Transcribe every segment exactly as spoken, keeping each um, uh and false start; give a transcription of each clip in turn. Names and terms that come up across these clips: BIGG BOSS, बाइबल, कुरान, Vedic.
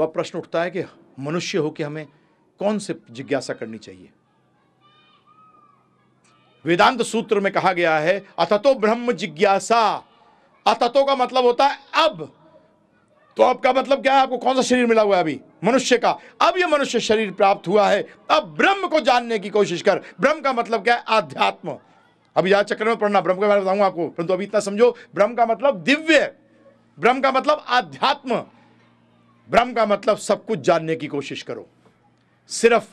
तो अब प्रश्न उठता है कि मनुष्य होकर हमें कौन से जिज्ञासा करनी चाहिए। वेदांत सूत्र में कहा गया है अततो ब्रह्म जिज्ञासा। अततो का मतलब होता है अब। तो अब का मतलब क्या है? आपको कौन सा शरीर मिला हुआ है? अभी मनुष्य का। अब ये मनुष्य शरीर प्राप्त हुआ है, अब ब्रह्म को जानने की कोशिश कर। ब्रह्म का मतलब क्या है? आध्यात्म। अभी यहाँ चक्र में पढ़ना, ब्रह्म के बारे में बताऊंगा आपको, परंतु अभी इतना समझो, ब्रह्म का मतलब दिव्य, ब्रह्म का मतलब आध्यात्म, ब्रह्म का मतलब सब कुछ जानने की कोशिश करो, सिर्फ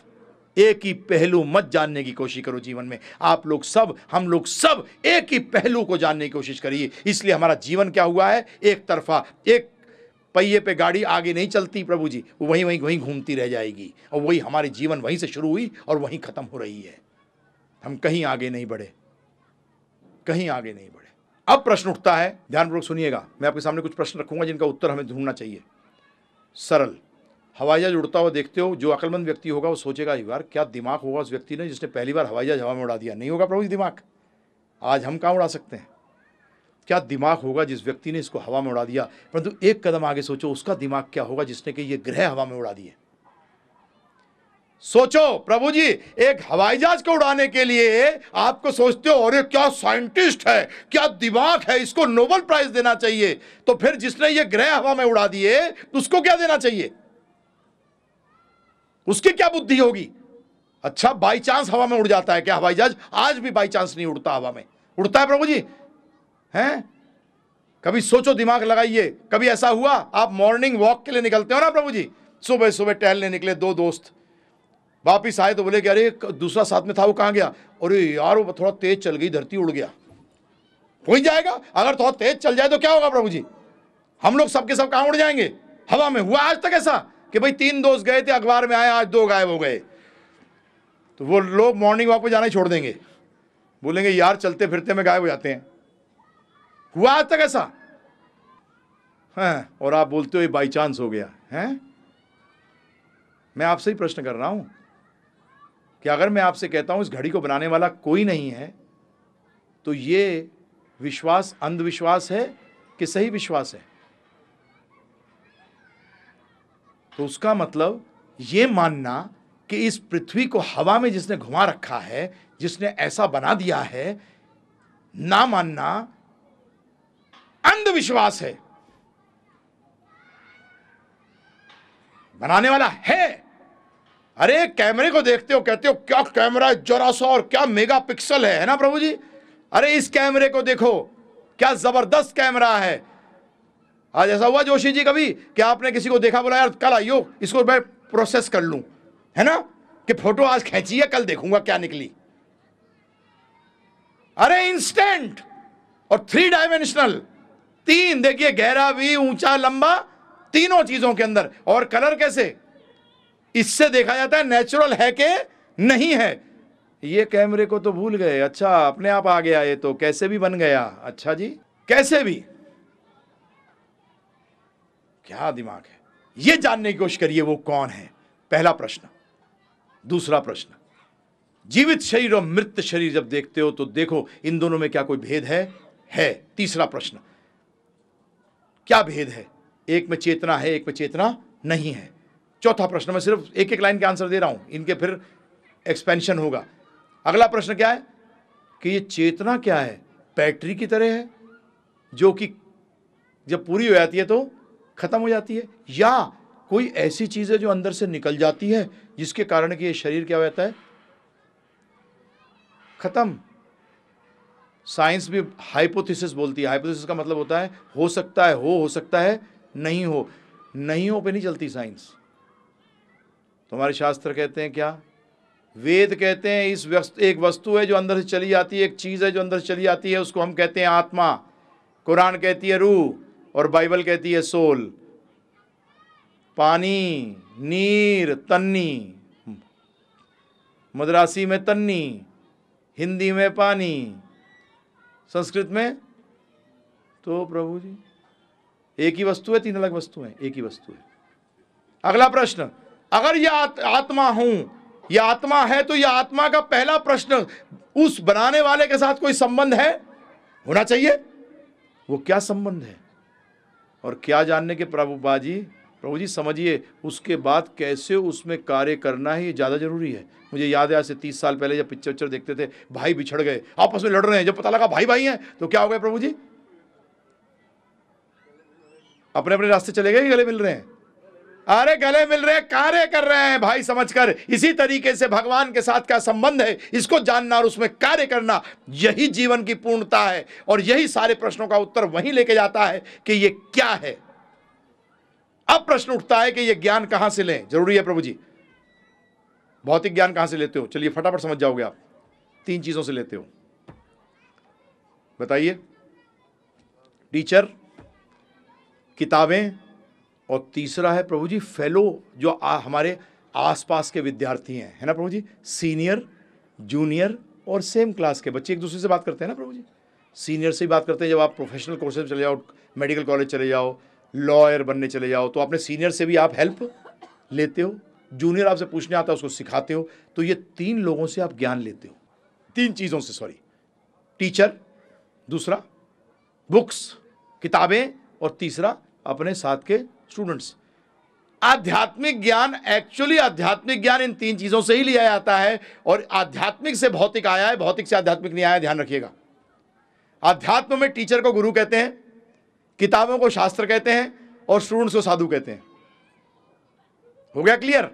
एक ही पहलू मत जानने की कोशिश करो। जीवन में आप लोग सब, हम लोग सब एक ही पहलू को जानने की कोशिश करिए। इसलिए हमारा जीवन क्या हुआ है? एक तरफा। एक पहिए पे गाड़ी आगे नहीं चलती प्रभु जी, वो वहीं वहीं वहीं घूमती रह जाएगी, और वही हमारी जीवन वहीं से शुरू हुई और वहीं ख़त्म हो रही है। हम कहीं आगे नहीं बढ़े, कहीं आगे नहीं बढ़े। अब प्रश्न उठता है, ध्यानपूर्वक सुनिएगा, मैं आपके सामने कुछ प्रश्न रखूंगा जिनका उत्तर हमें ढूंढना चाहिए। सरल, हवाई जहाज उड़ता हुआ देखते हो, जो अकलमंद व्यक्ति होगा वो सोचेगा यार क्या दिमाग होगा उस व्यक्ति ने जिसने पहली बार हवाई जहाज हवा में उड़ा दिया। नहीं होगा प्रभु जी दिमाग, आज हम कहाँ उड़ा सकते हैं। क्या दिमाग होगा जिस व्यक्ति ने इसको हवा में उड़ा दिया, परंतु एक कदम आगे सोचो उसका दिमाग क्या होगा जिसने कि ये ग्रह हवा में उड़ा दिए। सोचो प्रभु जी, एक हवाई जहाज को उड़ाने के लिए आपको सोचते हो अरे क्या साइंटिस्ट है, क्या दिमाग है, इसको नोबेल प्राइज देना चाहिए। तो फिर जिसने ये ग्रह हवा में उड़ा दिए उसको क्या देना चाहिए? उसकी क्या बुद्धि होगी? अच्छा बाई चांस हवा में उड़ जाता है क्या हवाई जहाज? आज भी बाई चांस नहीं उड़ता हवा में, उड़ता है प्रभु जी हैं? कभी सोचो, दिमाग लगाइए। कभी ऐसा हुआ आप मॉर्निंग वॉक के लिए निकलते हो ना प्रभु जी, सुबह सुबह टहलने निकले दो दोस्त, वापिस आए तो बोले कि अरे दूसरा साथ में था वो कहाँ गया? अरे यार वो थोड़ा तेज चल गई धरती, उड़ गया। हो ही जाएगा, अगर थोड़ा तेज चल जाए तो क्या होगा प्रभु जी? हम लोग सबके सब कहाँ उड़ जाएंगे? हवा में। हुआ आज तक ऐसा कि भाई तीन दोस्त गए थे, अखबार में आए आज दो गायब हो गए, तो वो लोग मॉर्निंग वॉक पर जाना ही छोड़ देंगे, बोलेंगे यार चलते फिरते में गायब हो जाते हैं। हुआ आज तक ऐसा? हाँ, और आप बोलते हो ये बाई चांस हो गया है। मैं आपसे ही प्रश्न कर रहा हूं कि अगर मैं आपसे कहता हूं इस घड़ी को बनाने वाला कोई नहीं है, तो ये विश्वास अंधविश्वास है कि सही विश्वास है? तो उसका मतलब ये मानना कि इस पृथ्वी को हवा में जिसने घुमा रखा है, जिसने ऐसा बना दिया है, ना मानना अंधविश्वास है। बनाने वाला है। अरे कैमरे को देखते हो, कहते हो क्या कैमरा जरा सा और क्या मेगा पिक्सल है, है ना प्रभु जी? अरे इस कैमरे को देखो, क्या जबरदस्त कैमरा है। आज ऐसा हुआ जोशी जी कभी कि आपने किसी को देखा बोला यार कल आइयो इसको मैं प्रोसेस कर लूं, है ना, कि फोटो आज खींची है कल देखूंगा क्या निकली। अरे इंस्टेंट और थ्री डायमेंशनल, तीन, देखिए गहरा भी, ऊंचा लंबा, तीनों चीजों के अंदर, और कलर कैसे, इससे देखा जाता है नेचुरल है कि नहीं है। ये कैमरे को तो भूल गए, अच्छा अपने आप आ गया, ये तो कैसे भी बन गया। अच्छा जी कैसे भी, क्या दिमाग है? ये जानने की कोशिश करिए वो कौन है, पहला प्रश्न। दूसरा प्रश्न, जीवित शरीर और मृत शरीर जब देखते हो तो देखो इन दोनों में क्या कोई भेद है? है। तीसरा प्रश्न, क्या भेद है? एक में चेतना है, एक में चेतना नहीं है। चौथा प्रश्न, मैं सिर्फ एक एक लाइन के आंसर दे रहा हूं, इनके फिर एक्सपेंशन होगा। अगला प्रश्न क्या है कि ये चेतना क्या है? बैटरी की तरह है जो कि जब पूरी हो जाती है तो खत्म हो जाती है, या कोई ऐसी चीज है जो अंदर से निकल जाती है जिसके कारण कि ये शरीर क्या हो जाता है? खत्म। साइंस भी हाइपोथेसिस बोलती है। हाइपोथेसिस का मतलब होता है हो सकता है, हो हो सकता है, नहीं हो, नहीं हो पे नहीं चलती साइंस। तो हमारे शास्त्र कहते हैं क्या? वेद कहते हैं इस वस्तु, एक वस्तु है जो अंदर से चली जाती है, एक चीज़ है जो अंदर से चली जाती है, उसको हम कहते हैं आत्मा। कुरान कहती है रूह, और बाइबल कहती है सोल। पानी, नीर, तन्नी, मद्रासी में तन्नी, हिंदी में पानी, संस्कृत में। तो प्रभु जी एक ही वस्तु है, तीन अलग वस्तु है, एक ही वस्तु है। अगला प्रश्न, अगर यह आत, आत्मा हूं, यह आत्मा है, तो यह आत्मा का पहला प्रश्न उस बनाने वाले के साथ कोई संबंध है? होना चाहिए। वो क्या संबंध है? और क्या जानने के प्रभु बाजी प्रभु जी समझिए उसके बाद कैसे उसमें कार्य करना है, ये ज़्यादा ज़रूरी है। मुझे याद है आज से तीस साल पहले जब पिक्चर पिक्चर देखते थे, भाई बिछड़ गए, आपस में लड़ रहे हैं, जब पता लगा भाई भाई हैं तो क्या हो गया प्रभु जी, अपने अपने रास्ते चले गए, गले मिल रहे हैं, अरे गले मिल रहे हैं, कार्य कर रहे हैं भाई समझकर। इसी तरीके से भगवान के साथ क्या संबंध है इसको जानना और उसमें कार्य करना, यही जीवन की पूर्णता है। और यही सारे प्रश्नों का उत्तर वहीं लेके जाता है कि ये क्या है। अब प्रश्न उठता है कि ये ज्ञान कहां से लें, जरूरी है प्रभु जी। भौतिक ज्ञान कहां से लेते हो, चलिए फटाफट समझ जाओगे आप, तीन चीजों से लेते हो, बताइए, टीचर, किताबें, और तीसरा है प्रभु जी फेलो, जो आ, हमारे आसपास के विद्यार्थी हैं, है ना प्रभु जी, सीनियर, जूनियर और सेम क्लास के बच्चे एक दूसरे से बात करते हैं ना प्रभु जी। सीनियर से ही बात करते हैं, जब आप प्रोफेशनल कोर्सेज में चले जाओ, मेडिकल कॉलेज चले जाओ, लॉयर बनने चले जाओ, तो अपने सीनियर से भी आप हेल्प लेते हो, जूनियर आपसे पूछने आता है उसको सिखाते हो, तो ये तीन लोगों से आप ज्ञान लेते हो, तीन चीज़ों से, सॉरी, टीचर, दूसरा बुक्स, किताबें, और तीसरा अपने साथ के स्टूडेंट्स। आध्यात्मिक ज्ञान, एक्चुअली आध्यात्मिक ज्ञान इन तीन चीज़ों से ही लिया जाता है। और आध्यात्मिक से भौतिक आया है, भौतिक से आध्यात्मिक नहीं आया, ध्यान रखिएगा। आध्यात्म में टीचर को गुरु कहते हैं, किताबों को शास्त्र कहते हैं, और स्टूडेंट्स को साधु कहते हैं। हो गया क्लियर?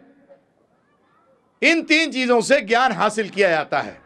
इन तीन चीजों से ज्ञान हासिल किया जाता है।